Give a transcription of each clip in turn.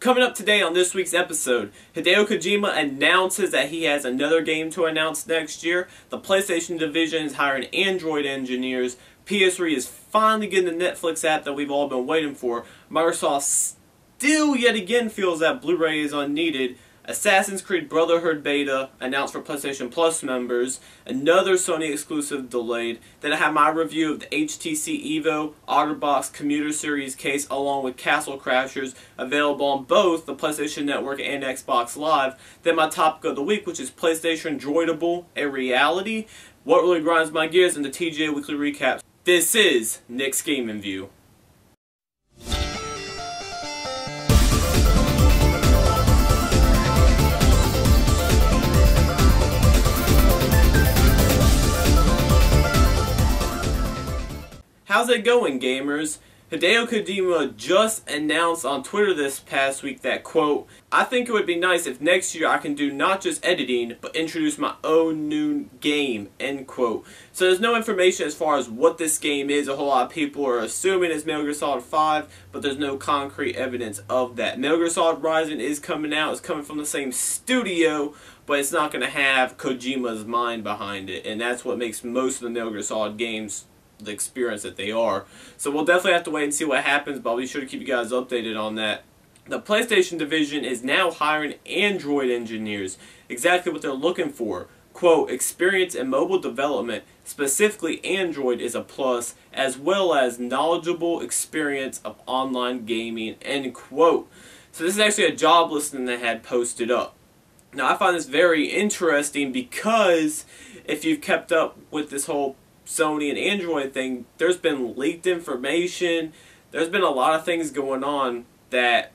Coming up today on this week's episode, Hideo Kojima announces that he has another game to announce next year, the PlayStation division is hiring Android engineers, PS3 is finally getting the Netflix app that we've all been waiting for, Microsoft still yet again feels that Blu-ray is unneeded, Assassin's Creed Brotherhood beta announced for PlayStation Plus members, another Sony exclusive delayed, then I have my review of the HTC EVO, OtterBox Commuter Series case along with Castle Crashers available on both the PlayStation Network and Xbox Live, then my topic of the week, which is PlayStation Droidable, a reality, what really grinds my gears, and the TGA Weekly Recaps. This is Nick's Gaming View. How's it going, gamers? Hideo Kojima just announced on Twitter this past week that, quote, I think it would be nice if next year I can do not just editing, but introduce my own new game, end quote. So there's no information as far as what this game is. A whole lot of people are assuming it's Metal Gear Solid 5, but there's no concrete evidence of that. Metal Gear Solid Rising is coming out. It's coming from the same studio, but it's not going to have Kojima's mind behind it, and that's what makes most of the Metal Gear Solid games the experience that they are. So we'll definitely have to wait and see what happens, but I'll be sure to keep you guys updated on that. The PlayStation division is now hiring Android engineers, exactly what they're looking for. Quote, experience in mobile development, specifically Android, is a plus, as well as knowledgeable experience of online gaming, end quote. So this is actually a job listing that I had posted up. Now I find this very interesting because if you've kept up with this whole Sony and Android thing, there's been leaked information, there's been a lot of things going on that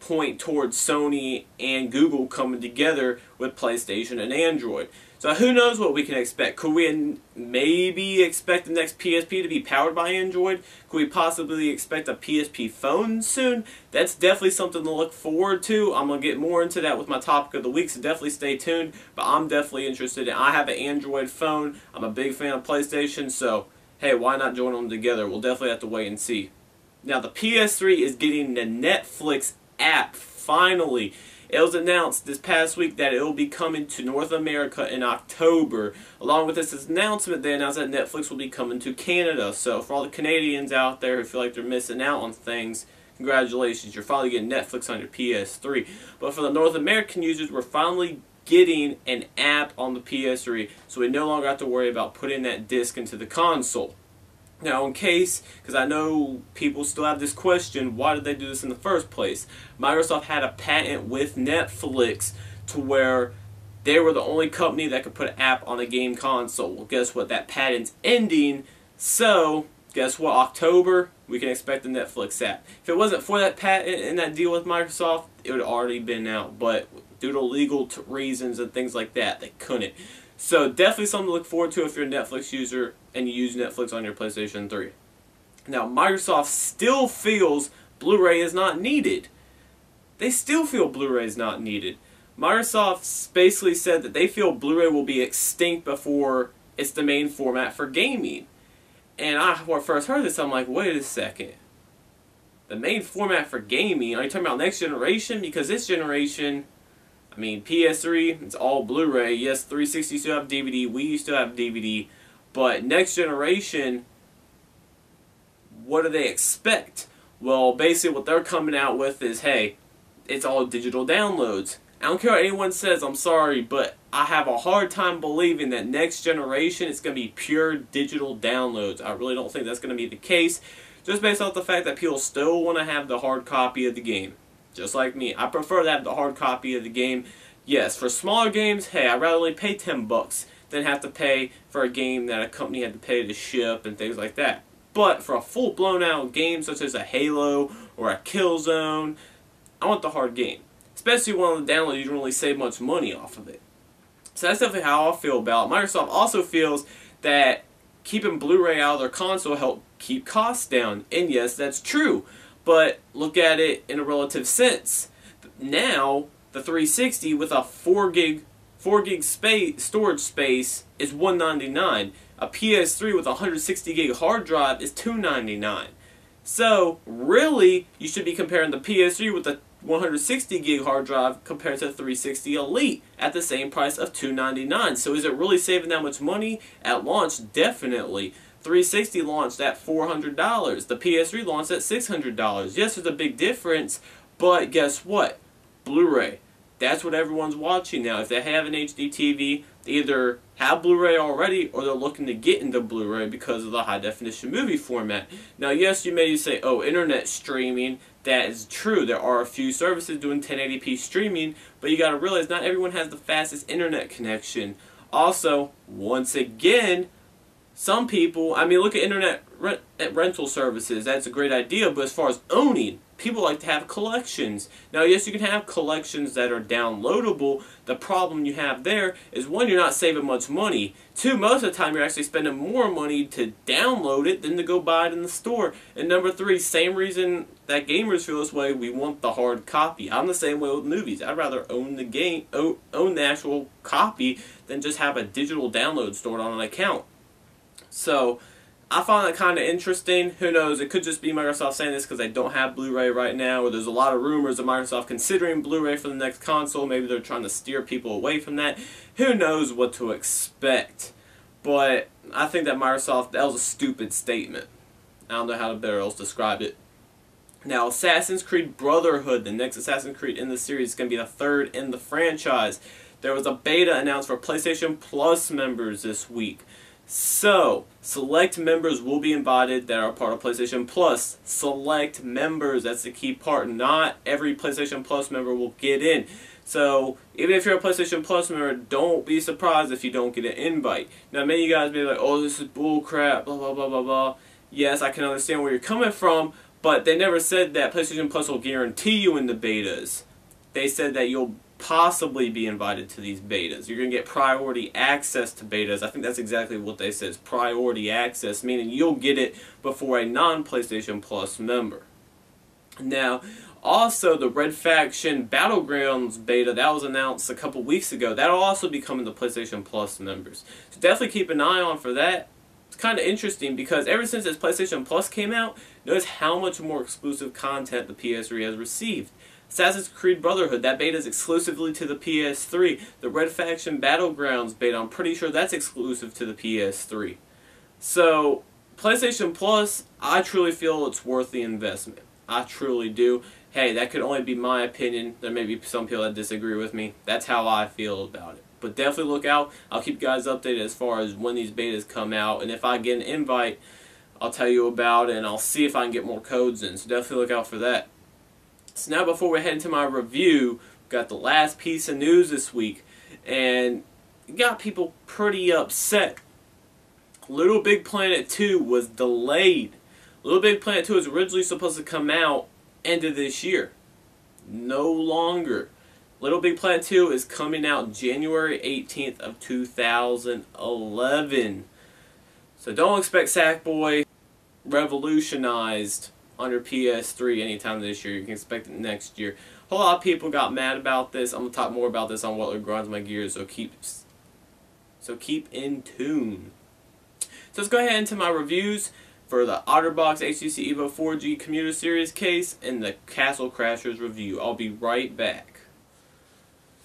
point towards Sony and Google coming together with PlayStation and Android. So who knows what we can expect? Could we maybe expect the next PSP to be powered by Android? Could we possibly expect a PSP phone soon? That's definitely something to look forward to. I'm going to get more into that with my topic of the week, so definitely stay tuned. But I'm definitely interested in, I have an Android phone. I'm a big fan of PlayStation, so hey, why not join them together? We'll definitely have to wait and see. Now the PS3 is getting the Netflix app finally. It was announced this past week that it will be coming to North America in October. Along with this announcement, they announced that Netflix will be coming to Canada. So for all the Canadians out there who feel like they're missing out on things, congratulations, you're finally getting Netflix on your PS3. But for the North American users, we're finally getting an app on the PS3, so we no longer have to worry about putting that disc into the console. Now in case, because I know people still have this question, why did they do this in the first place? Microsoft had a patent with Netflix to where they were the only company that could put an app on a game console. Well, guess what? That patent's ending, so guess what? October, we can expect the Netflix app. If it wasn't for that patent and that deal with Microsoft, it would have already been out, but due to legal reasons and things like that, they couldn't. So definitely something to look forward to if you're a Netflix user and you use Netflix on your PlayStation 3. Now Microsoft still feels Blu-ray is not needed. They still feel Blu-ray is not needed. Microsoft basically said that they feel Blu-ray will be extinct before it's the main format for gaming. And when I first heard this, I'm like, wait a second. The main format for gaming? Are you talking about next generation? Because this generation, I mean, PS3, it's all Blu-ray. Yes, 360 still have DVD. Wii still have DVD. But next generation, what do they expect? Well, basically what they're coming out with is, hey, it's all digital downloads. I don't care what anyone says, I'm sorry, but I have a hard time believing that next generation is going to be pure digital downloads. I really don't think that's going to be the case, just based off the fact that people still want to have the hard copy of the game. Just like me, I prefer to have the hard copy of the game. Yes, for smaller games, hey, I'd rather only pay $10 than have to pay for a game that a company had to pay to ship and things like that. But for a full-blown out game such as a Halo or a Killzone, I want the hard game. Especially when on the download you don't really save much money off of it. So that's definitely how I feel about it. Microsoft also feels that keeping Blu-ray out of their console helped keep costs down. And yes, that's true. But look at it in a relative sense. Now, the 360 with a 4 gig space, storage space is $199. A PS3 with a 160 gig hard drive is $299. So, really, you should be comparing the PS3 with a 160 gig hard drive compared to a 360 Elite at the same price of $299. So is it really saving that much money? At launch, definitely. 360 launched at $400. The PS3 launched at $600. Yes, there's a big difference, but guess what? Blu-ray. That's what everyone's watching now. If they have an HD TV, they either have Blu-ray already or they're looking to get into Blu-ray because of the high-definition movie format. Now, yes, you may say, oh, internet streaming. That is true. There are a few services doing 1080p streaming, but you got to realize not everyone has the fastest internet connection. Also, once again, some people, I mean, look at internet rental services. That's a great idea, but as far as owning, people like to have collections. Now, yes, you can have collections that are downloadable. The problem you have there is, one, you're not saving much money. Two, most of the time, you're actually spending more money to download it than to go buy it in the store. And number three, same reason that gamers feel this way, we want the hard copy. I'm the same way with movies. I'd rather own the game, own the actual copy than just have a digital download stored on an account. So I found that kind of interesting. Who knows, it could just be Microsoft saying this because they don't have Blu-ray right now, or there's a lot of rumors of Microsoft considering Blu-ray for the next console. Maybe they're trying to steer people away from that. Who knows what to expect, but I think that Microsoft, that was a stupid statement. I don't know how to better else describe it. Now, Assassin's Creed Brotherhood, the next Assassin's Creed in the series, is going to be the third in the franchise. There was a beta announced for PlayStation Plus members this week. So, select members will be invited that are part of PlayStation Plus. Select members, that's the key part. Not every PlayStation Plus member will get in. So, even if you're a PlayStation Plus member, don't be surprised if you don't get an invite. Now, many of you guys may be like, oh, this is bullcrap, blah, blah, blah, blah, blah. Yes, I can understand where you're coming from, but they never said that PlayStation Plus will guarantee you in the betas. They said that you'll possibly be invited to these betas. You're going to get priority access to betas. I think that's exactly what they said, is priority access, meaning you'll get it before a non-PlayStation Plus member. Now, also the Red Faction Battlegrounds beta, that was announced a couple weeks ago. That'll also be coming to PlayStation Plus members. So definitely keep an eye on for that. It's kind of interesting because ever since this PlayStation Plus came out, notice how much more exclusive content the PS3 has received. Assassin's Creed Brotherhood, that beta is exclusively to the PS3. The Red Faction Battlegrounds beta, I'm pretty sure that's exclusive to the PS3. So, PlayStation Plus, I truly feel it's worth the investment. I truly do. Hey, that could only be my opinion. There may be some people that disagree with me. That's how I feel about it. But definitely look out. I'll keep you guys updated as far as when these betas come out. And if I get an invite, I'll tell you about it and I'll see if I can get more codes in. So definitely look out for that. So now before we head into my review, we've got the last piece of news this week, and it got people pretty upset. LittleBigPlanet 2 was delayed. LittleBigPlanet 2 was originally supposed to come out end of this year. No longer. LittleBigPlanet 2 is coming out January 18th of 2011. So don't expect Sackboy revolutionized on your PS3 anytime this year. You can expect it next year. A whole lot of people got mad about this. I'm going to talk more about this on What Grinds My Gears, so keep in tune. So let's go ahead into my reviews for the OtterBox HTC EVO 4G commuter series case and the Castle Crashers review. I'll be right back.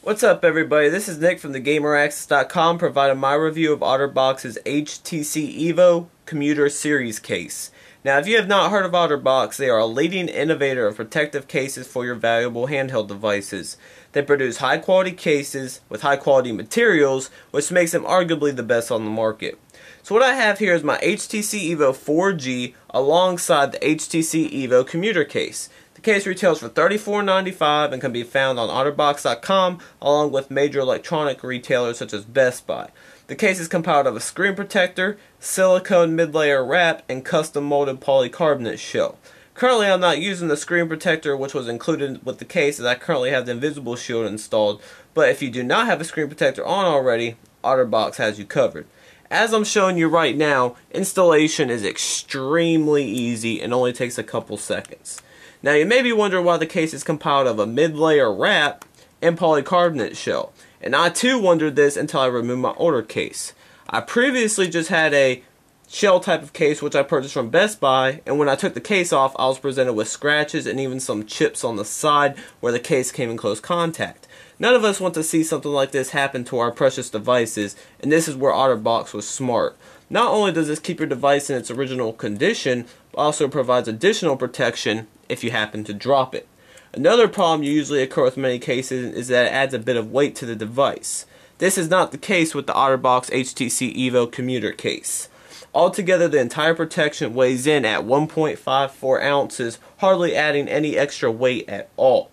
What's up, everybody? This is Nick from thegameraccess.com providing my review of OtterBox's HTC EVO commuter series case. Now, if you have not heard of OtterBox, they are a leading innovator of protective cases for your valuable handheld devices. They produce high-quality cases with high-quality materials, which makes them arguably the best on the market. So what I have here is my HTC EVO 4G alongside the HTC EVO commuter case. The case retails for $34.95 and can be found on OtterBox.com along with major electronic retailers such as Best Buy. The case is compiled of a screen protector, silicone mid-layer wrap, and custom molded polycarbonate shell. Currently, I'm not using the screen protector, which was included with the case, as I currently have the invisible shield installed, but if you do not have a screen protector on already, OtterBox has you covered. As I'm showing you right now, installation is extremely easy and only takes a couple seconds. Now, you may be wondering why the case is compiled of a mid-layer wrap and polycarbonate shell. And I too wondered this until I removed my older case. I previously just had a shell type of case, which I purchased from Best Buy, and when I took the case off, I was presented with scratches and even some chips on the side where the case came in close contact. None of us want to see something like this happen to our precious devices, and this is where OtterBox was smart. Not only does this keep your device in its original condition, but also provides additional protection if you happen to drop it. Another problem you usually occur with many cases is that it adds a bit of weight to the device. This is not the case with the OtterBox HTC EVO commuter case. Altogether, the entire protection weighs in at 1.54 ounces, hardly adding any extra weight at all.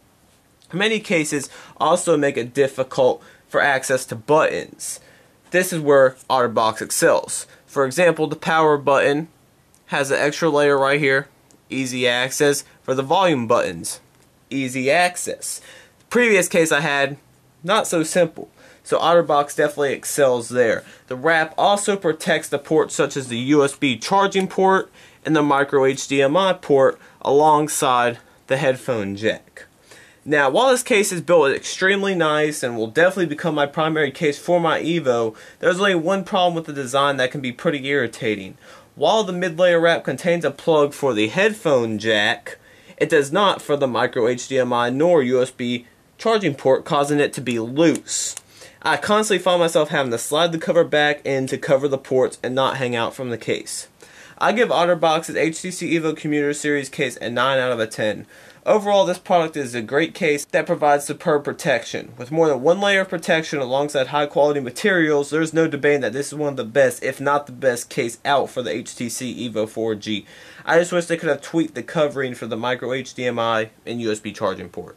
Many cases also make it difficult for access to buttons. This is where OtterBox excels. For example, the power button has an extra layer right here, easy access. For the volume buttons, easy access. The previous case I had, not so simple. So OtterBox definitely excels there. The wrap also protects the ports such as the USB charging port and the micro HDMI port alongside the headphone jack. Now, while this case is built extremely nice and will definitely become my primary case for my EVO, there's only one problem with the design that can be pretty irritating. While the mid-layer wrap contains a plug for the headphone jack, it does not for the micro HDMI nor USB charging port, causing it to be loose. I constantly find myself having to slide the cover back in to cover the ports and not hang out from the case. I give OtterBox's HTC EVO Commuter Series case a 9 out of a 10. Overall, this product is a great case that provides superb protection. With more than one layer of protection alongside high quality materials, there's no debating that this is one of the best, if not the best, case out for the HTC EVO 4G. I just wish they could have tweaked the covering for the micro HDMI and USB charging port.